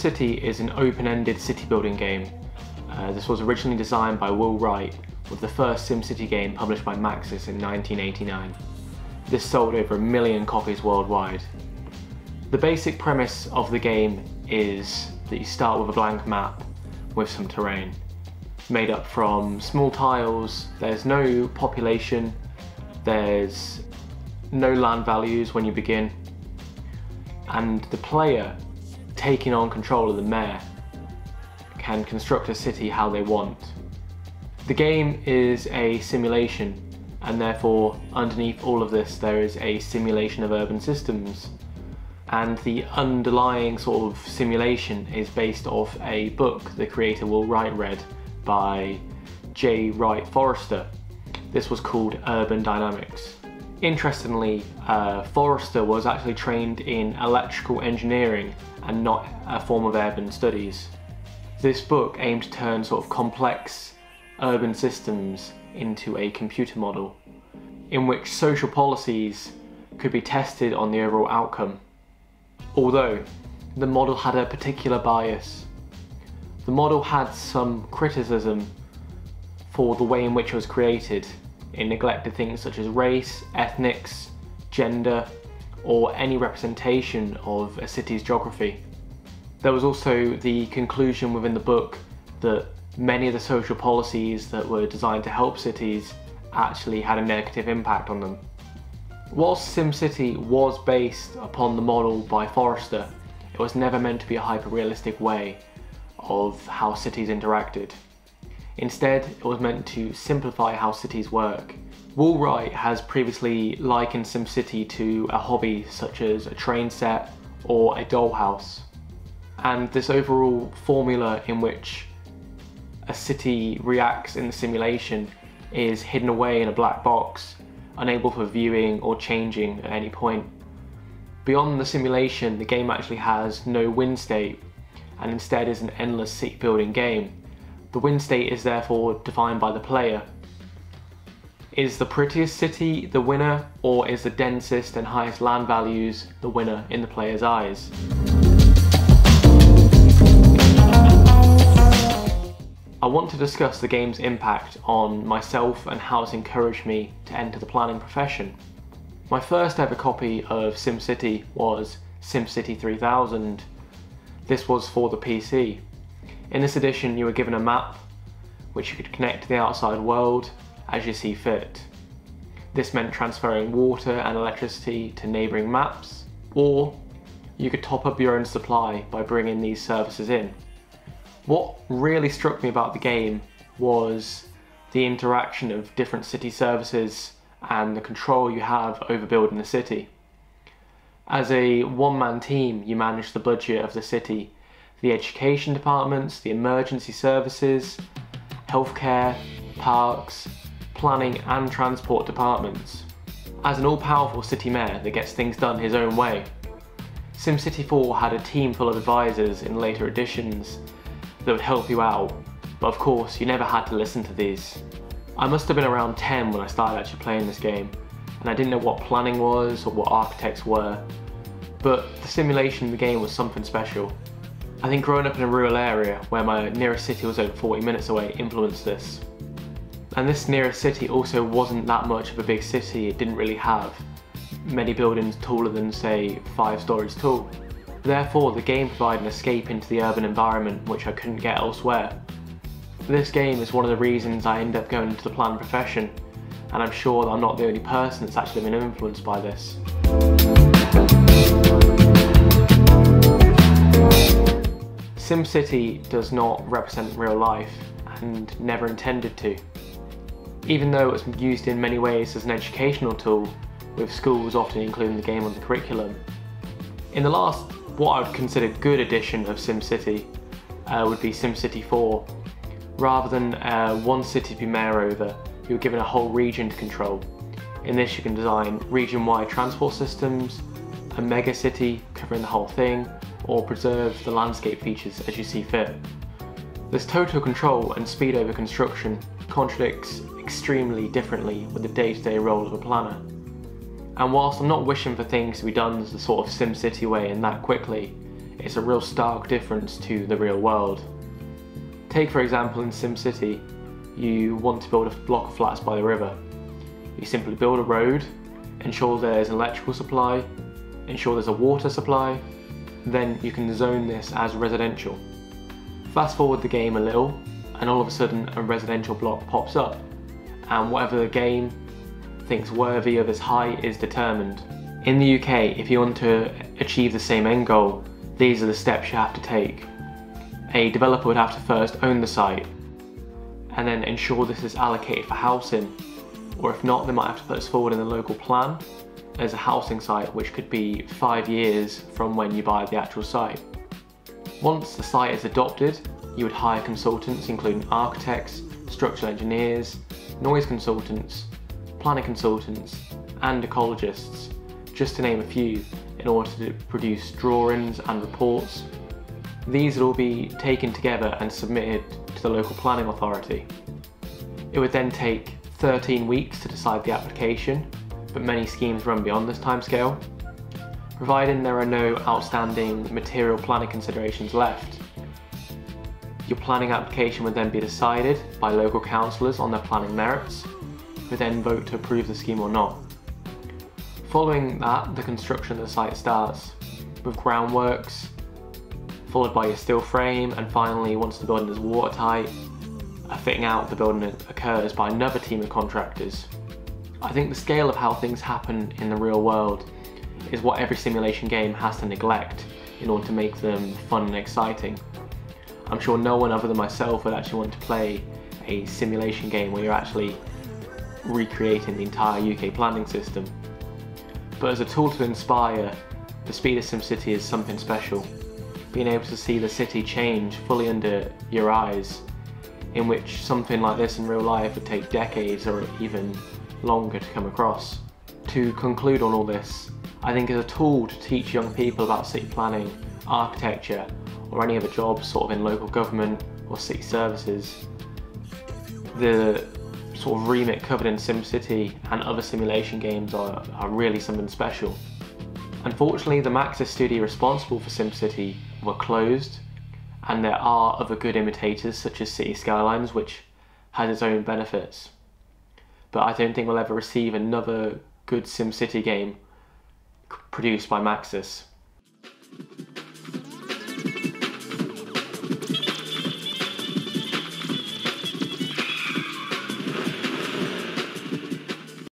SimCity is an open-ended city building game. This was originally designed by Will Wright, with the first SimCity game published by Maxis in 1989. This sold over 1 million copies worldwide. The basic premise of the game is that you start with a blank map with some terrain, made up from small tiles. There's no population, there's no land values when you begin, and the player, taking on control of the mayor, can construct a city how they want. The game is a simulation, and therefore underneath all of this there is a simulation of urban systems, and the underlying sort of simulation is based off a book the creator Will Wright read by Jay Wright Forrester. This was called Urban Dynamics. Interestingly, Forrester was actually trained in electrical engineering and not a form of urban studies. This book aimed to turn sort of complex urban systems into a computer model, in which social policies could be tested on the overall outcome. Although, the model had a particular bias. The model had some criticism for the way in which it was created. It neglected things such as race, ethnics, gender, or any representation of a city's geography. There was also the conclusion within the book that many of the social policies that were designed to help cities actually had a negative impact on them. Whilst SimCity was based upon the model by Forrester, it was never meant to be a hyper-realistic way of how cities interacted. Instead, it was meant to simplify how cities work. Will Wright has previously likened SimCity to a hobby such as a train set or a dollhouse. And this overall formula in which a city reacts in the simulation is hidden away in a black box, unable for viewing or changing at any point. Beyond the simulation, the game actually has no win state, and instead is an endless city building game. The win state is therefore defined by the player. Is the prettiest city the winner, or is the densest and highest land values the winner in the player's eyes? I want to discuss the game's impact on myself and how it's encouraged me to enter the planning profession. My first ever copy of SimCity was SimCity 3000. This was for the PC. In this edition, you were given a map which you could connect to the outside world as you see fit. This meant transferring water and electricity to neighbouring maps, or you could top up your own supply by bringing these services in. What really struck me about the game was the interaction of different city services and the control you have over building the city. As a one-man team, you manage the budget of the city, the education departments, the emergency services, healthcare, parks, planning and transport departments. As an all-powerful city mayor that gets things done his own way. SimCity 4 had a team full of advisors in later editions that would help you out, but of course you never had to listen to these. I must have been around 10 when I started actually playing this game, and I didn't know what planning was or what architects were, but the simulation in the game was something special. I think growing up in a rural area where my nearest city was over 40 minutes away influenced this. And this nearest city also wasn't that much of a big city. It didn't really have many buildings taller than, say, 5 stories tall. Therefore, the game provided an escape into the urban environment which I couldn't get elsewhere. This game is one of the reasons I ended up going into the planning profession, and I'm sure that I'm not the only person that's actually been influenced by this. SimCity does not represent real life, and never intended to. Even though it's used in many ways as an educational tool, with schools often including the game on the curriculum. In the last, what I would consider good edition of SimCity would be SimCity 4. Rather than one city to be mayor over, you're given a whole region to control. In this you can design region-wide transport systems, a mega city covering the whole thing, or preserve the landscape features as you see fit. This total control and speed over construction contradicts extremely differently with the day-to-day role of a planner. And whilst I'm not wishing for things to be done as the sort of SimCity way and that quickly, it's a real stark difference to the real world. Take for example in SimCity, you want to build a block of flats by the river. You simply build a road, ensure there's an electrical supply, ensure there's a water supply, then you can zone this as residential. Fast forward the game a little, and all of a sudden a residential block pops up, and whatever the game thinks worthy of its height is determined. In the UK, if you want to achieve the same end goal, these are the steps you have to take. A developer would have to first own the site, and then ensure this is allocated for housing, or if not, they might have to put this forward in the local plan as a housing site, which could be 5 years from when you buy the actual site. Once the site is adopted, you would hire consultants including architects, structural engineers, noise consultants, planning consultants and ecologists, just to name a few, in order to produce drawings and reports. These would all be taken together and submitted to the local planning authority. It would then take 13 weeks to decide the application, but many schemes run beyond this timescale, providing there are no outstanding material planning considerations left. Your planning application would then be decided by local councillors on their planning merits, who then vote to approve the scheme or not. Following that, the construction of the site starts, with groundworks, followed by your steel frame, and finally, once the building is watertight, a fitting out of the building occurs by another team of contractors. I think the scale of how things happen in the real world is what every simulation game has to neglect in order to make them fun and exciting. I'm sure no one other than myself would actually want to play a simulation game where you're actually recreating the entire UK planning system. But as a tool to inspire, the speed of SimCity is something special. Being able to see the city change fully under your eyes, in which something like this in real life would take decades or even longer to come across. To conclude on all this, I think as a tool to teach young people about city planning, architecture, or any other job sort of in local government or city services, the sort of remit covered in SimCity and other simulation games are really something special. Unfortunately, the Maxis studio responsible for SimCity were closed, and there are other good imitators such as City Skylines, which has its own benefits. But I don't think we'll ever receive another good SimCity game produced by Maxis.